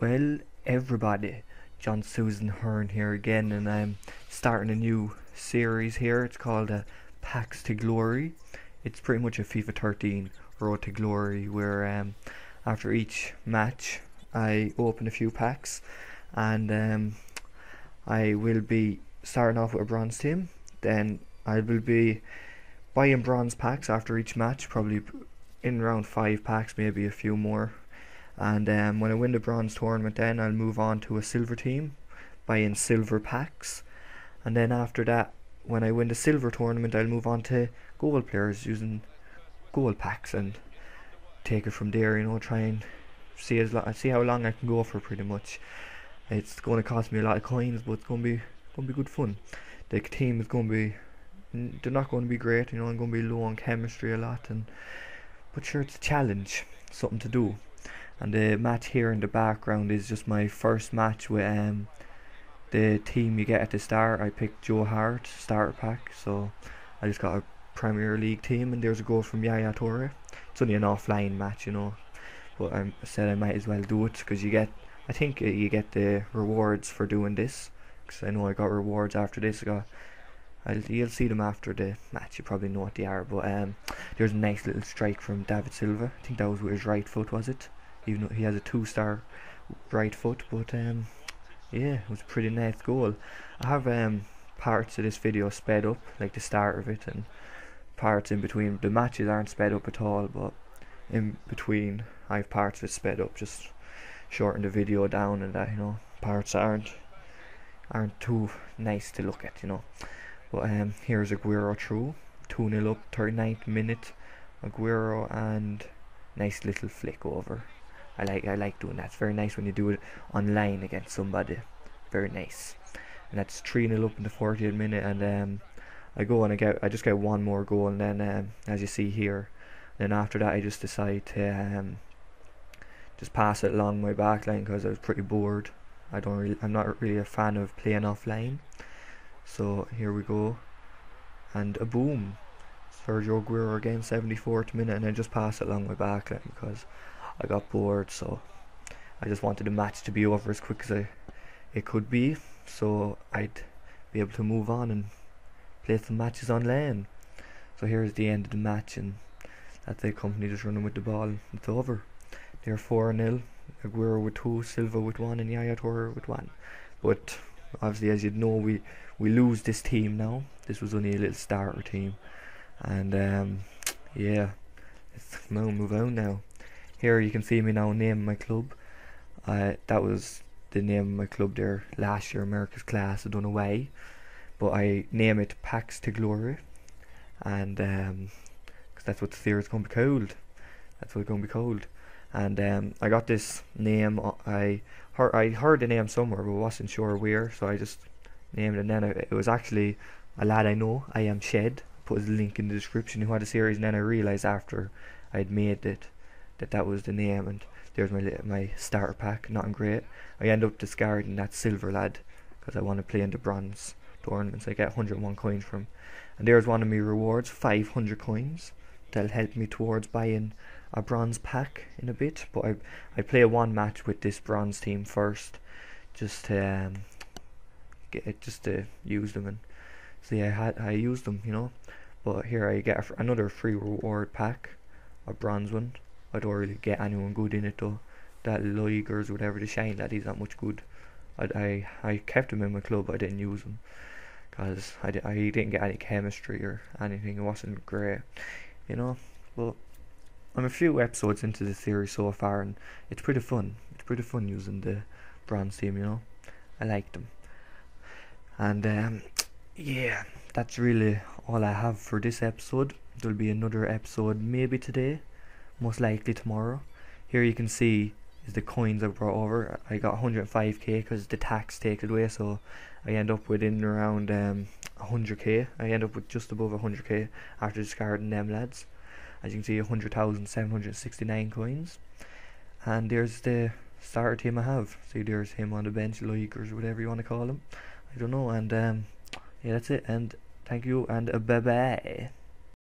Well, everybody, John Susan Hearn here again, and I'm starting a new series here. It's called Packs to Glory. It's pretty much a FIFA 13 Road to Glory, where after each match I open a few packs, and I will be starting off with a bronze team. Then I will be buying bronze packs after each match, probably in around 5 packs, maybe a few more. And when I win the bronze tournament, then I'll move on to a silver team, buying silver packs. And then after that, when I win the silver tournament, I'll move on to gold players using gold packs and take it from there. You know, try and see how long I can go for. Pretty much, it's going to cost me a lot of coins, but it's gonna be good fun. The team is they're not going to be great. You know, I'm going to be low on chemistry a lot, but sure, it's a challenge, something to do. And the match here in the background is just my first match with the team you get at the start. I picked Joe Hart starter pack, so I just got a Premier League team, and there's a goal from Yaya Touré. It's only an offline match, you know, but I said I might as well do it, because I think you get the rewards for doing this, because I know I got rewards after this. You'll see them after the match, you probably know what they are, but there's a nice little strike from David Silva. I think that was with his right foot, was it? Even though he has a 2-star right foot, but yeah, it was a pretty nice goal. I have parts of this video sped up, like the start of it, and parts in between. The matches aren't sped up at all, but in between I have parts of it sped up, just shorten the video down and that, you know. Parts that aren't too nice to look at, you know. But here's Agüero through, 2-0 up, 39th minute. Agüero, and nice little flick over. I like doing that. It's very nice when you do it online against somebody. Very nice. And that's 3-0 up in the 40th minute, and I just get one more goal, and then as you see here, and then after that I just decide to just pass it along my back line, because I was pretty bored. I'm not really a fan of playing offline. So here we go, and a boom. Sergio Agüero again, 74th minute, and I just pass it along my back line because I got bored, so I just wanted the match to be over as quick as it could be, so I'd be able to move on and play some matches online. So here's the end of the match, and that's the company just running with the ball, and it's over. They're 4-0, Agüero with 2, Silva with 1, and Yaya Touré with 1. But obviously, as you'd know, we lose this team now. This was only a little starter team. And yeah, let's now move on now. Here you can see me now naming my club. That was the name of my club there last year, America's Class. I don't know why, but I name it Packs to Glory, and because that's what the series is going to be called. That's what it's going to be called. And I got this name. I heard the name somewhere, but wasn't sure where, so I just named it. And then it was actually a lad I know, IAMSHED69. Put his link in the description, who had a series, and then I realised after I'd made it that was the name. And there's my starter pack, not great. I end up discarding that silver lad because I want to play in the bronze tournaments. I get 101 coins from, and there's one of my rewards, 500 coins. That'll help me towards buying a bronze pack in a bit, but I play one match with this bronze team first, just to use them and see. I used them, you know. But here I get another free reward pack, a bronze one. I don't really get anyone good in it though. That Ligers, whatever, the shine lad, he's not much good. I kept him in my club, but I didn't use him because I didn't get any chemistry or anything. It wasn't great, you know. But I'm a few episodes into the series so far, and it's pretty fun. It's pretty fun using the bronze team, you know. I like them. And yeah, that's really all I have for this episode. There'll be another episode maybe today, most likely tomorrow. Here you can see is the coins I brought over. I got 105k because the tax takes it away, so I end up with in around 100k. I end up with just above 100k after discarding them lads. As you can see, 100,769 coins. And there's the starter team I have. See, there's him on the bench, Ligers, whatever you want to call him. I don't know. And yeah, that's it, and thank you, and bye-bye.